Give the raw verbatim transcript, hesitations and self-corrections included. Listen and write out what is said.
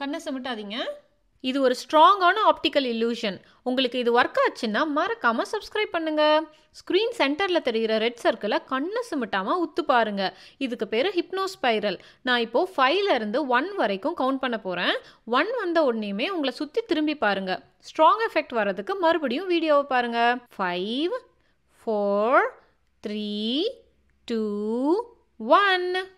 கண்ணை சிமிட்டாதீங்க. இது ஒரு ஸ்ட்ராங்கான ஆப்டிக்கல் இல்யூஷன். உங்களுக்கு இது ஒர்க் ஆச்சுன்னா மறக்காமல் சப்ஸ்கிரைப் பண்ணுங்கள். ஸ்க்ரீன் சென்டரில் தெரிகிற ரெட் சர்க்கிளை கண்ணை சிமிட்டாமல் உத்து பாருங்க. இதுக்கு பேர் ஹிப்னோஸ்பைரல். நான் இப்போது ஃபைவ்லேருந்து ஒன் வரைக்கும் கவுண்ட் பண்ண போகிறேன். ஒன் வந்த உடனேயுமே உங்களை சுற்றி திரும்பி பாருங்கள். ஸ்ட்ராங் எஃபெக்ட் வர்றதுக்கு மறுபடியும் வீடியோவை பாருங்கள். Five four three two one.